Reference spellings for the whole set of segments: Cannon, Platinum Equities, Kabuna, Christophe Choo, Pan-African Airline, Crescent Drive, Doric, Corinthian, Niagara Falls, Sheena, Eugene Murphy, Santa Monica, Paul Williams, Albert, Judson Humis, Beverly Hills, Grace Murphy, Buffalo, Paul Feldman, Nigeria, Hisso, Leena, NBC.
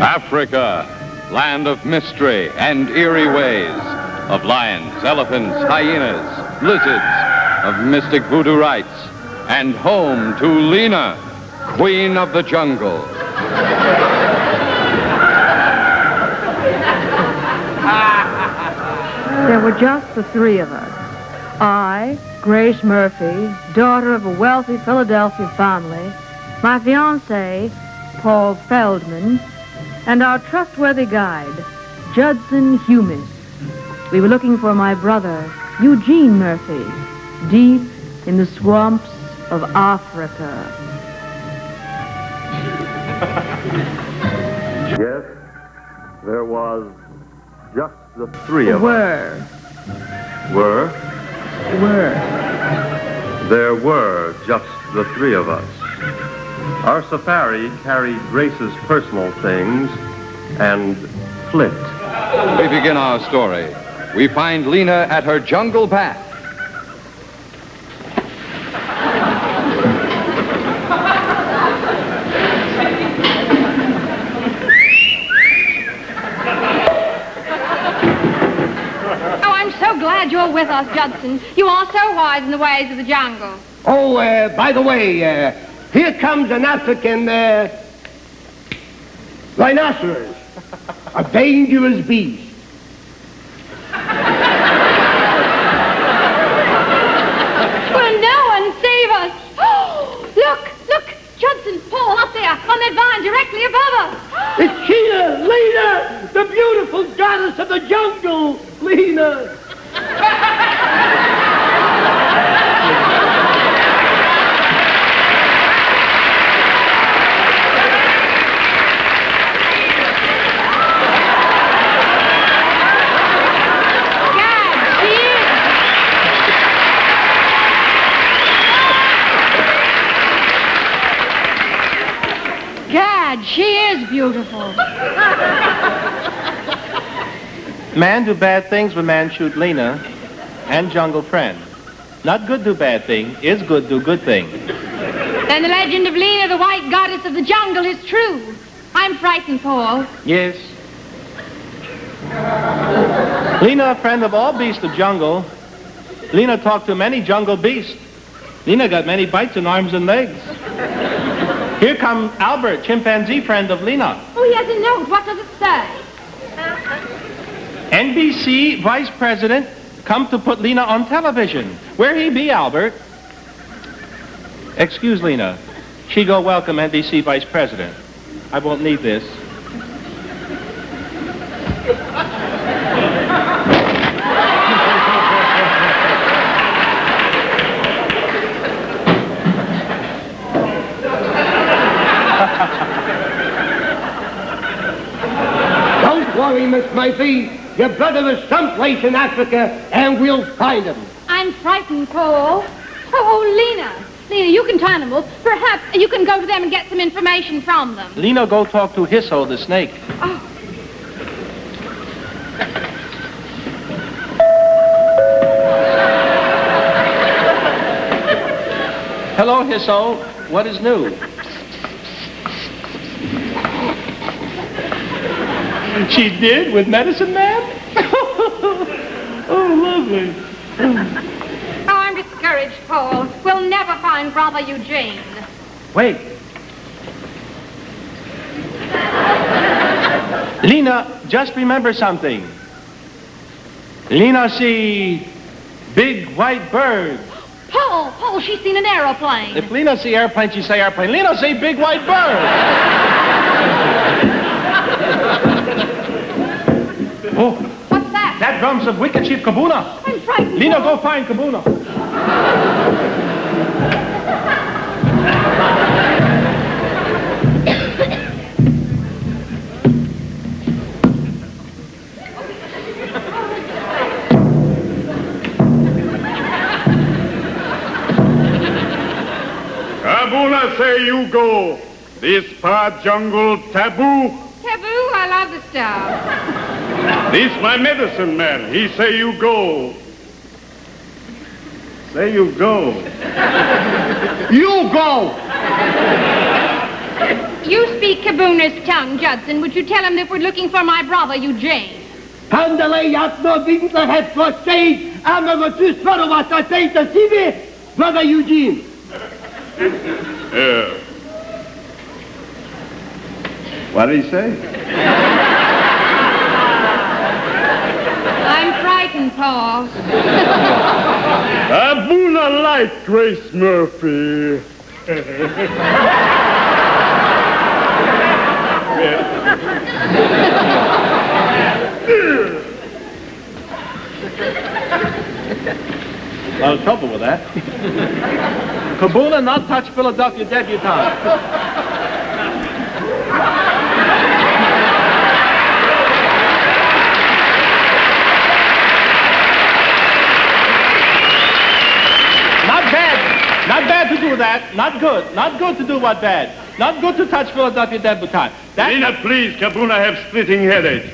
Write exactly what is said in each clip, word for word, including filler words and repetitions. Africa, land of mystery and eerie ways, of lions, elephants, hyenas, lizards, of mystic voodoo rites, and home to Leena, queen of the jungle. There were just the three of us. I, Grace Murphy, daughter of a wealthy Philadelphia family, my fiancé, Paul Feldman, and our trustworthy guide, Judson Humis. We were looking for my brother, Eugene Murphy, deep in the swamps of Africa. Yes, there was just the three of were. us. Were. Were? Were. There were just the three of us. Our safari carried Grace's personal things and Flint. We begin our story. We find Leena at her jungle bath. Oh, I'm so glad you're with us, Judson. You are so wise in the ways of the jungle. Oh, uh, by the way, uh, here comes an African uh, rhinoceros, a dangerous beast. Will no one save us? Oh, look, look, Judson, Paul, up there, on that vine directly above us. It's Sheena, Leena, the beautiful goddess of the jungle, Leena. She is beautiful. Man do bad things when man shoot Leena and jungle friend. Not good do bad thing, is good do good thing. Then the legend of Leena, the white goddess of the jungle, is true. I'm frightened, Paul. Yes. Leena, a friend of all beasts of jungle. Leena talked to many jungle beasts. Leena got many bites in arms and legs. Here comes Albert, chimpanzee friend of Leena. Oh, he has a note. What does it say? N B C vice president come to put Leena on television. Where he be, Albert? Excuse Leena. She go welcome N B C vice president. I won't need this. Miss Murphy, your brother is someplace in Africa, and we'll find him. I'm frightened, Paul. Oh, oh, Leena. Leena, you can tie them up. Perhaps you can go to them and get some information from them. Leena, go talk to Hisso, the snake. Oh. Hello, Hisso. What is new? She did with medicine man? Oh, lovely. Oh, I'm discouraged, Paul. We'll never find Brother Eugene. Wait. Leena, just remember something. Leena see big white bird. Paul, Paul, she's seen an aeroplane. If Leena see airplane, she say airplane. Leena see big white bird. Oh. What's that? That drum's of wicked chief Kabuna. I'm frightened. Leena, go find Kabuna. Kabuna say you go. This part jungle taboo. Taboo? I love the stuff. This my medicine man. He say you go. Say you go. You go! You speak Kabuna's tongue, Judson. Would you tell him that we're looking for my brother, Eugene? Kandale yatno bintla het forsei, amava tusparova tateita sibi, brother Eugene. Yeah. What did he say? I'm frightened, Paul. Kabuna like Grace Murphy. A lot of trouble with that. Kabuna not touch Philadelphia debutante. Not bad to do that. Not good. Not good to do what bad. Not good to touch Philadelphia debutante. Leena, please, Kabuna have splitting headache.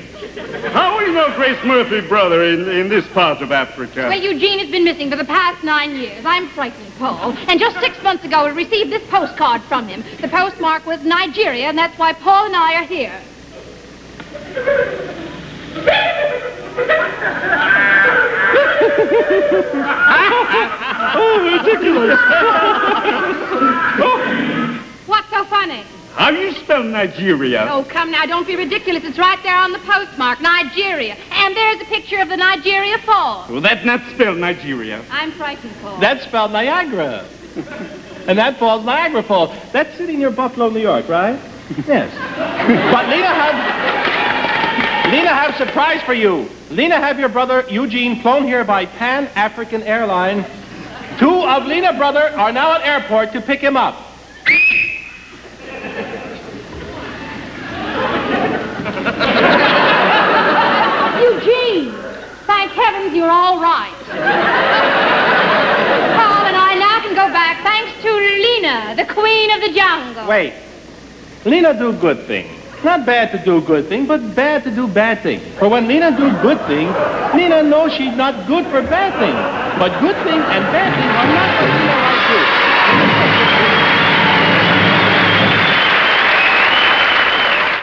How will you know Grace Murphy, brother, in, in this part of Africa? Well, Eugene has been missing for the past nine years. I'm frightened, Paul. And just six months ago, we received this postcard from him. The postmark was Nigeria, and that's why Paul and I are here. Oh, ridiculous. Oh. What's so funny? How do you spell Nigeria? Oh, come now, don't be ridiculous. It's right there on the postmark, Nigeria. And there's a picture of the Niagara Falls. Well, that's not spelled Nigeria. I'm frightened, Paul. That's spelled Niagara. And that falls Niagara Falls. That's sitting near Buffalo, New York, right? Yes. But Leena have, Leena have a surprise for you. Leena have your brother Eugene flown here by Pan-African Airline. Two of Leena's brother are now at airport to pick him up. Eugene, thank heavens you're all right. Paul and I now can go back thanks to Leena, the queen of the jungle. Wait. Leena do good things. Not bad to do good things, but bad to do bad things. For when Leena do good things, Leena knows she's not good for bad things. But good things and bad things are not what Leena wants to do.